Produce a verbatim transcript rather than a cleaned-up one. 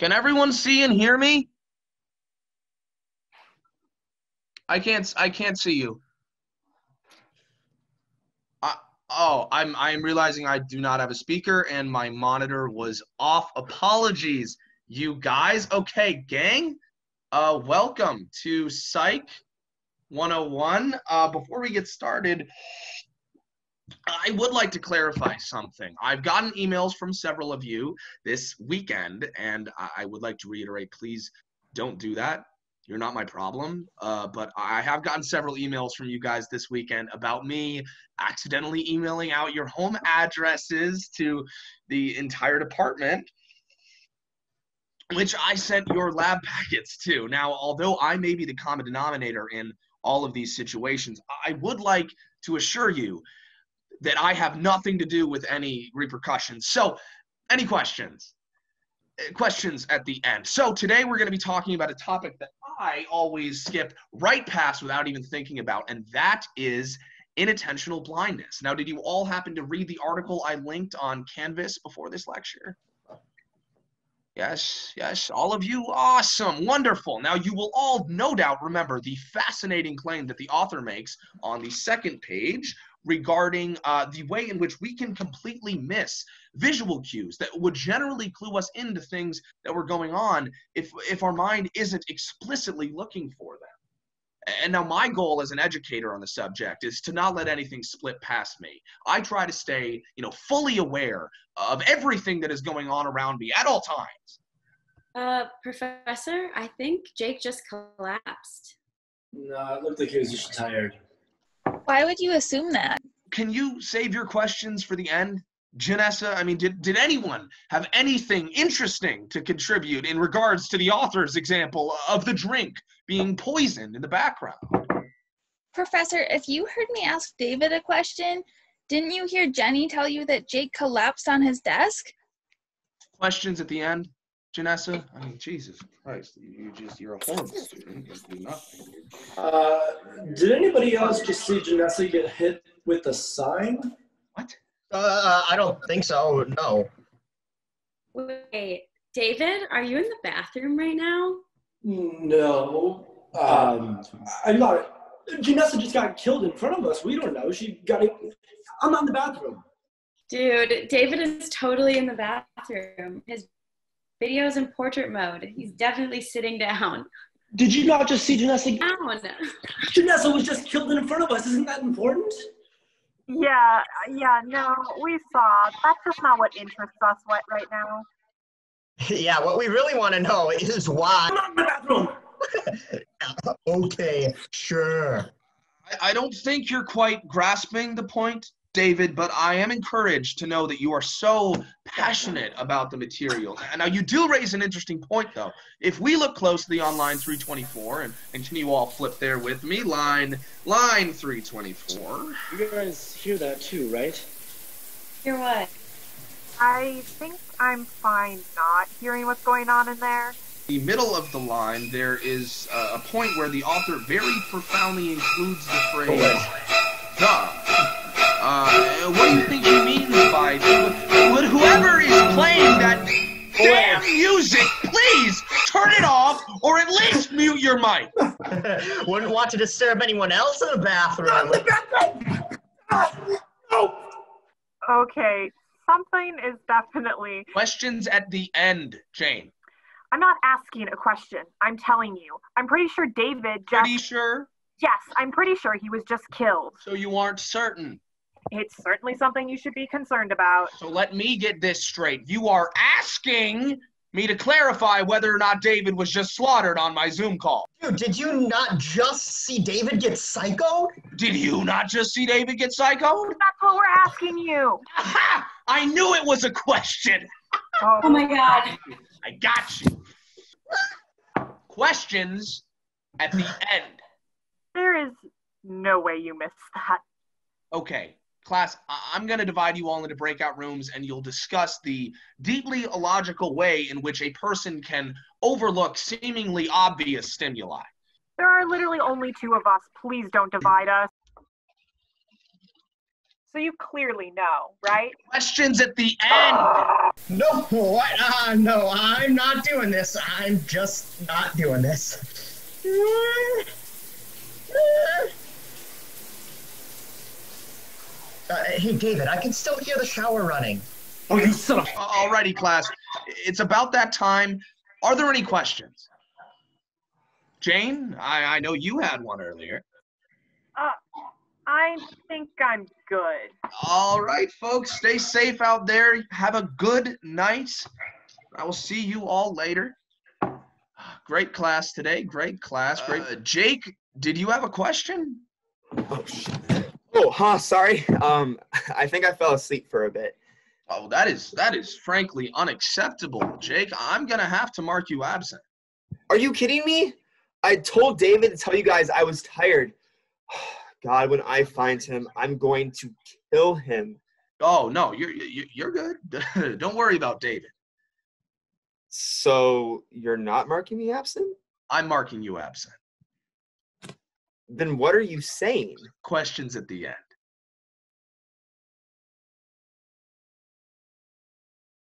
Can everyone see and hear me? I can't. I can't see you. I, oh, I'm. I'm realizing I do not have a speaker, and my monitor was off. Apologies, you guys. Okay, gang. Uh, welcome to Psych one oh one. Uh, before we get started, I would like to clarify something. I've gotten emails from several of you this weekend, and I would like to reiterate: please don't do that. You're not my problem, uh, but I have gotten several emails from you guys this weekend about me accidentally emailing out your home addresses to the entire department, which I sent your lab packets to. Now, although I may be the common denominator in all of these situations, I would like to assure you that I have nothing to do with any repercussions. So, any questions? Questions at the end. So today we're going to be talking about a topic that I always skip right past without even thinking about, and that is inattentional blindness. Now, did you all happen to read the article I linked on Canvas before this lecture? Yes, yes, all of you. Awesome, wonderful. Now, you will all no doubt remember the fascinating claim that the author makes on the second page regarding uh, the way in which we can completely miss visual cues that would generally clue us into things that were going on if, if our mind isn't explicitly looking for them. And now my goal as an educator on the subject is to not let anything slip past me. I try to stay, you know, fully aware of everything that is going on around me at all times. Uh, professor, I think Jake just collapsed. No, it looked like he was just tired. Why would you assume that? Can you save your questions for the end? Janessa, I mean, did, did anyone have anything interesting to contribute in regards to the author's example of the drink being poisoned in the background? Professor, if you heard me ask David a question, didn't you hear Jenny tell you that Jake collapsed on his desk? Questions at the end, Janessa? I mean, Jesus Christ, you just, you're a horrible student. You do nothing. Uh, did anybody else just see Janessa get hit with a sign? What? Uh, I don't think so, no. Wait, David, are you in the bathroom right now? No, um, I'm not. Janessa just got killed in front of us. We don't know. She got it. I'm not in the bathroom. Dude, David is totally in the bathroom. His video's in portrait mode. He's definitely sitting down. Did you not just see Janessa? Down. Janessa was just killed in front of us. Isn't that important? Yeah, yeah, no, we saw. That's just not what interests us right now. Yeah, what we really want to know is why. Okay, sure. I don't think you're quite grasping the point, David, but I am encouraged to know that you are so passionate about the material. Now, you do raise an interesting point, though. If we look closely on line three twenty-four, and, and can you all flip there with me? Line, line three twenty-four. You guys hear that too, right? Hear what? I think I'm fine not hearing what's going on in there. In the middle of the line, there is uh, a point where the author very profoundly includes the phrase, the. Uh, what do you think he means by that? Would whoever is playing that damn music, please turn it off, or at least mute your mic. Wouldn't want to disturb anyone else in the bathroom. Not in the bathroom. Oh. Oh. Okay, something is definitely... Questions at the end, Jane. I'm not asking a question. I'm telling you. I'm pretty sure David just... Pretty sure? Yes, I'm pretty sure he was just killed. So you aren't certain? It's certainly something you should be concerned about. So let me get this straight. You are asking me to clarify whether or not David was just slaughtered on my Zoom call. Dude, did you not just see David get psychoed? Did you not just see David get psychoed? That's what we're asking you. Aha! I knew it was a question. Oh, oh my God. I got you. Questions at the end. There is no way you missed that. Okay. Class, I'm going to divide you all into breakout rooms, and you'll discuss the deeply illogical way in which a person can overlook seemingly obvious stimuli. There are literally only two of us. Please don't divide us. So you clearly know, right? Questions at the end. Uh, no, what? Uh, no, I'm not doing this. I'm just not doing this. Uh, hey, David, I can still hear the shower running. Oh, you son of a... Alrighty, class. It's about that time. Are there any questions? Jane, I, I know you had one earlier. Uh... I think I'm good. All right, folks. Stay safe out there. Have a good night. I will see you all later. Great class today. Great class. Great. Uh, Jake, did you have a question? Oh, shit. Oh, huh, sorry. Um, I think I fell asleep for a bit. Oh, that is, that is frankly unacceptable, Jake. I'm going to have to mark you absent. Are you kidding me? I told David to tell you guys I was tired. God, when I find him, I'm going to kill him. Oh, no, you're, you're good. Don't worry about David. So you're not marking me absent? I'm marking you absent. Then what are you saying? Questions at the end.